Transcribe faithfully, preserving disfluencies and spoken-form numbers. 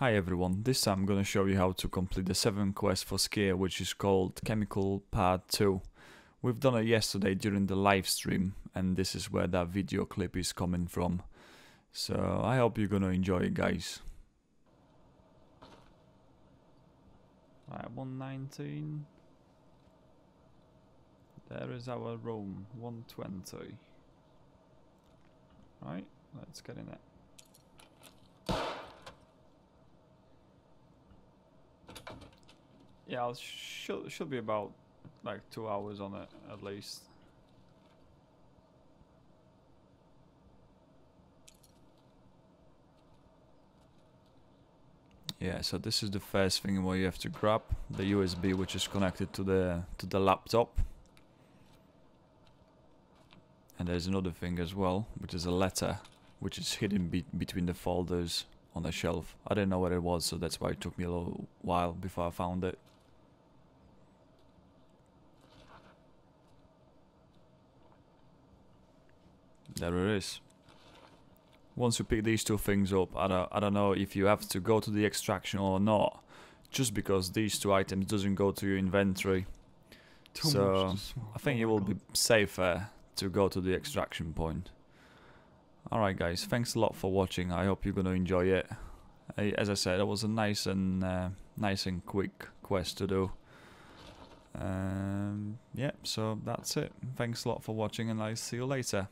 Hi everyone, this time I'm gonna show you how to complete the seventh quest for Skier, which is called Chemical Part two. We've done it yesterday during the live stream, and this is where that video clip is coming from. So I hope you're gonna enjoy it, guys. Alright, one nineteen. There is our room, one twenty. Right, let's get in there. Yeah, I'll should should be about like two hours on it at least. Yeah, so this is the first thing where you have to grab the U S B, which is connected to the to the laptop. And there's another thing as well, which is a letter, which is hidden be between the folders on the shelf. I didn't know what it was, so that's why it took me a little while before I found it. There it is. Once you pick these two things up, I don't, I don't know if you have to go to the extraction or not, just because these two items doesn't go to your inventory. Too so much I think it will be safer to go to the extraction point. Alright guys, thanks a lot for watching. I hope you're gonna enjoy it. As I said, it was a nice and uh, nice and quick quest to do. Um, yeah, so that's it. Thanks a lot for watching, and I'll see you later.